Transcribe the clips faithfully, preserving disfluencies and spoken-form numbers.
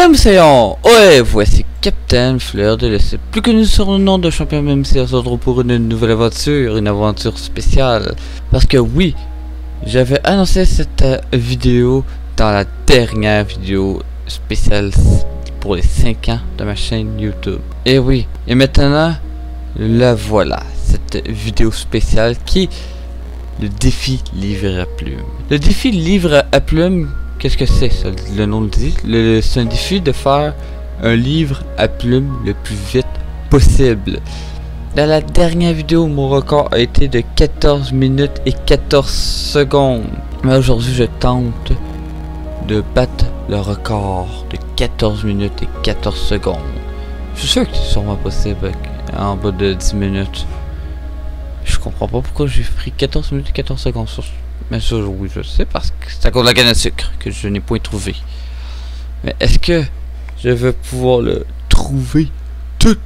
M C un. Ouais, voici Captain Fleur de l'Est, plus connu sur le nom de champion M C un, se retrouve pour une nouvelle aventure, une aventure spéciale. Parce que oui, j'avais annoncé cette vidéo dans la dernière vidéo spéciale pour les cinq ans de ma chaîne YouTube. Et oui, et maintenant, la voilà, cette vidéo spéciale qui, le défi livre à plume. Le défi livre à plume, qu'est-ce que c'est ça? Le nom le dit. C'est un défi de faire un livre à plume le plus vite possible. Dans la dernière vidéo, mon record a été de quatorze minutes et quatorze secondes. Mais aujourd'hui, je tente de battre le record de quatorze minutes et quatorze secondes. Je suis sûr que c'est sûrement possible en bas de dix minutes. Je comprends pas pourquoi j'ai pris quatorze minutes et quatorze secondes sur... Mais ça, oui, je sais, parce que c'est à cause de la canne à sucre que je n'ai point trouvé. Mais est-ce que je vais pouvoir le trouver tout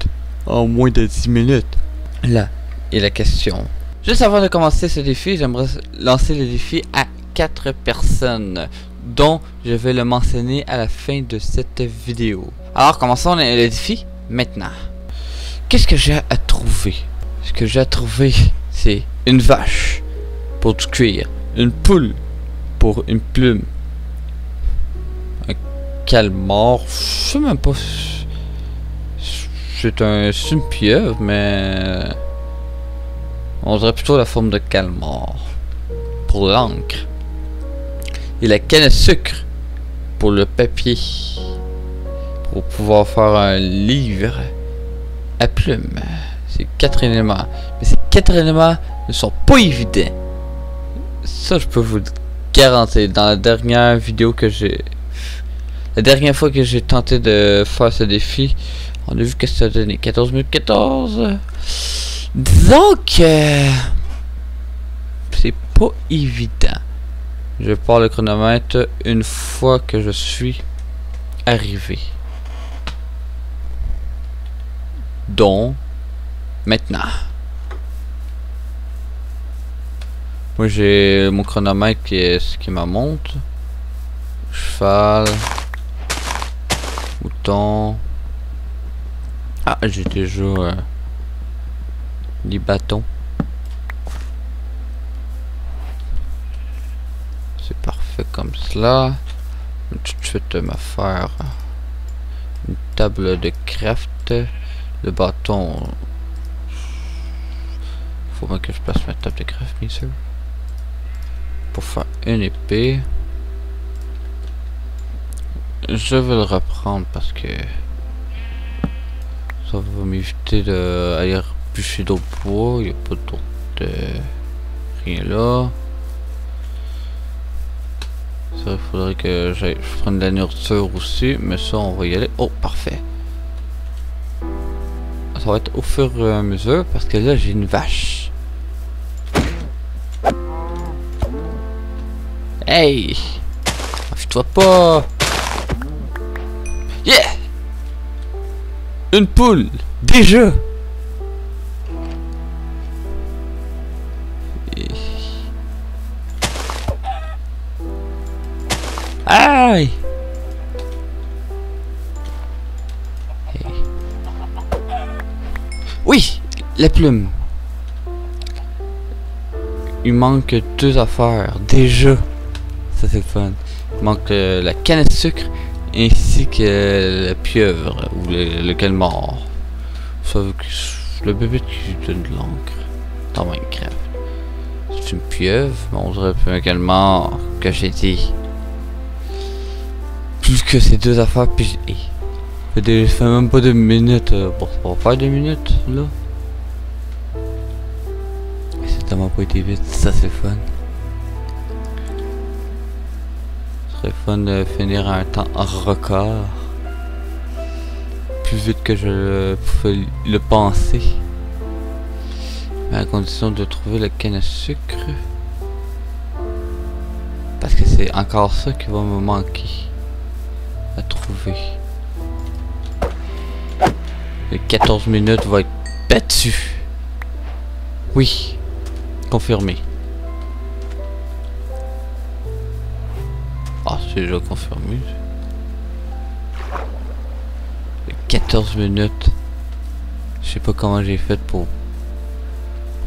en moins de dix minutes? Là est la question. Juste avant de commencer ce défi, j'aimerais lancer le défi à quatre personnes, dont je vais le mentionner à la fin de cette vidéo. Alors, commençons le défi maintenant. Qu'est-ce que j'ai à trouver? Ce que j'ai à trouver, c'est une vache pour du cuir, une poule pour une plume, un calmar, je sais même pas, c'est un, une pieuvre, mais on dirait plutôt la forme de calmar, pour l'encre, et la canne à sucre pour le papier, pour pouvoir faire un livre à plumes. C'est quatre éléments, mais ces quatre éléments ne sont pas évidents. Ça, je peux vous le garantir. Dans la dernière vidéo que j'ai... La dernière fois que j'ai tenté de faire ce défi, on a vu que ça donnait quatorze minutes quatorze. Disons que... c'est pas évident. Je pars le chronomètre une fois que je suis arrivé. Donc, maintenant. Moi j'ai mon chronomètre qui est ce qui m'a montre. Cheval. Mouton. Ah, j'ai déjà euh, des bâtons. C'est parfait comme cela. Je vais tout de suite euh, me faire une table de craft. Le bâton. Faut bien que je place ma table de craft, bien sûr. Pour faire une épée, je vais le reprendre parce que ça va m'éviter d'aller bûcher d'autres bois. Il n'y a pas d'autre de rien là. Ça, il faudrait que je prenne de la nourriture aussi, mais ça on va y aller. Oh, parfait, ça va être au fur et à mesure parce que là j'ai une vache. Hey, enfuis-toi pas. Yeah. Une poule. Déjà. Et... aïe. Hey. Oui, la plume. Il manque deux affaires. Déjà. Ça c'est le fun. Il manque euh, la canne à sucre ainsi que euh, la pieuvre ou le, le calmar. Sauf que le bébé qui donne de l'encre dans Minecraft. C'est une pieuvre, mais on dirait un calmar que j'ai dit. Plus que ces deux affaires, puis je fais, des, je fais même pas deux minutes. Euh, bon, on va faire deux minutes là. C'est tellement pas été vite, ça c'est fun. Fun de finir à un temps record plus vite que je le, pouvais le penser, mais à condition de trouver la canne à sucre, parce que c'est encore ça qui va me manquer à trouver. Les quatorze minutes vont être battues. Oui, confirmé. Ah, c'est déjà confirmé. quatorze minutes. Je sais pas comment j'ai fait pour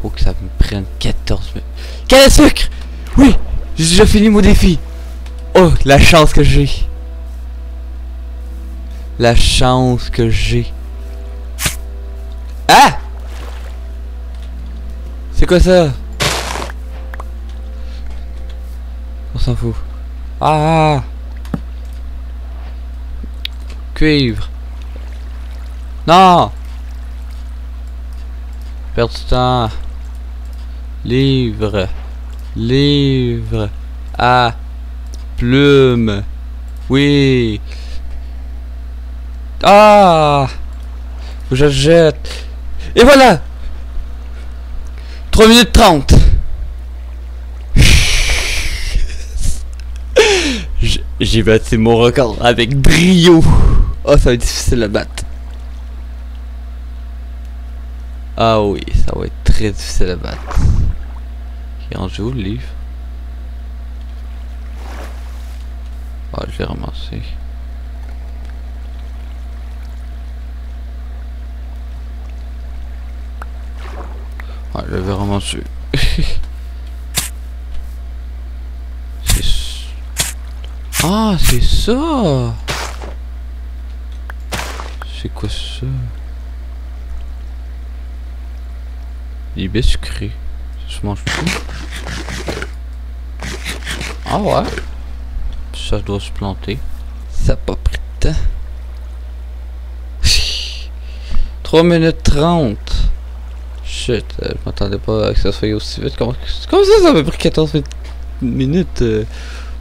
pour que ça me prenne quatorze minutes. Quel sucre! Oui! J'ai déjà fini mon défi! Oh, la chance que j'ai! La chance que j'ai! Ah! C'est quoi ça? On s'en fout. Ah! Cuivre! Non! Perdre du temps. Livre. Livre. À. Plume. Oui. Ah. Je jette. Et voilà. trois minutes trente. J'ai battu mon record avec brio. Oh, ça va être difficile à battre. Ah oui, ça va être très difficile à battre. Et on joue le livre. Ah, je l'ai ramassé. Ah, je l'avais ramassé. Ah, c'est ça. C'est quoi ça? Des biscuits. Ça se mange tout. Ah ouais. Ça doit se planter. Ça n'a pas pris de temps. trois minutes trente. Shit, je m'attendais pas à que ça soit aussi vite. Comment, comment ça, ça m'a pris quatorze minutes euh,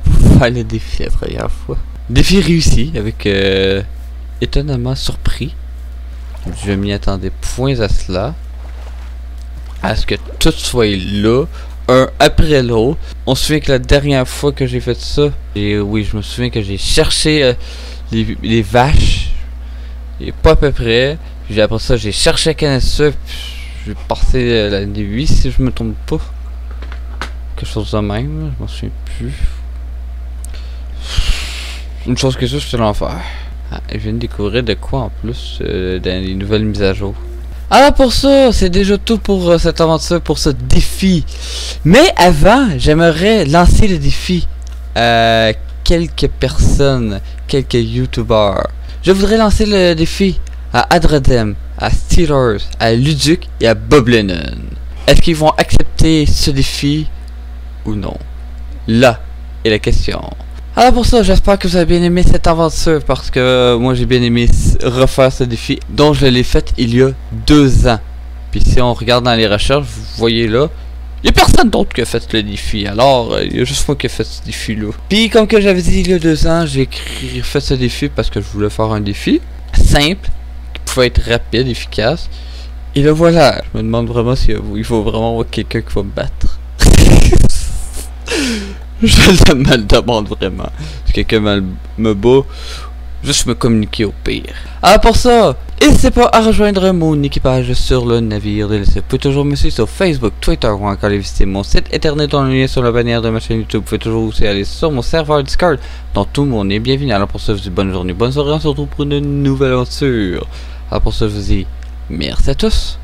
pour faire le défi la première fois. Défi réussi avec euh, étonnamment surpris. Je m'y attendais point à cela. À ce que tout soit là, un après l'autre. On se souvient que la dernière fois que j'ai fait ça, et oui, je me souviens que j'ai cherché euh, les, les vaches, et pas à peu près. Puis après ça, j'ai cherché la canne à sucre, j'ai passé euh, la nuit, si je me trompe pas. Quelque chose de même, je m'en souviens plus. Une chose que ça, c'est l'enfer. Ah, je viens de découvrir de quoi en plus euh, dans les nouvelles mises à jour. Alors pour ça, c'est déjà tout pour euh, cette aventure, pour ce défi. Mais avant, j'aimerais lancer le défi à quelques personnes, quelques youtubeurs. Je voudrais lancer le défi à Adredem, à Steelers, à Luduc et à Bob Lennon. Est-ce qu'ils vont accepter ce défi ou non? Là est la question. Alors pour ça, j'espère que vous avez bien aimé cette aventure, parce que euh, moi j'ai bien aimé refaire ce défi dont je l'ai fait il y a deux ans. Puis si on regarde dans les recherches, vous voyez là, il n'y a personne d'autre qui a fait le défi, alors il euh, y a juste moi qui a fait ce défi là. Puis comme que j'avais dit il y a deux ans, j'ai fait ce défi parce que je voulais faire un défi simple, qui pouvait être rapide, efficace. Et le voilà, je me demande vraiment s'il si, faut vraiment avoir quelqu'un qui va me battre. Je me le demande vraiment. Si quelqu'un me, me bat, juste me communiquer au pire. Alors pour ça, n'hésitez pas à rejoindre mon équipage sur le navire de l'essai. Vous pouvez toujours me suivre sur Facebook, Twitter ou encore aller visiter mon site internet en lien sur la bannière de ma chaîne YouTube. Vous pouvez toujours aussi aller sur mon serveur Discord dont tout le monde est bienvenu. Alors pour ça, je vous dis bonne journée, bonne soirée, on se retrouve pour une nouvelle aventure. Alors pour ça, je vous dis merci à tous.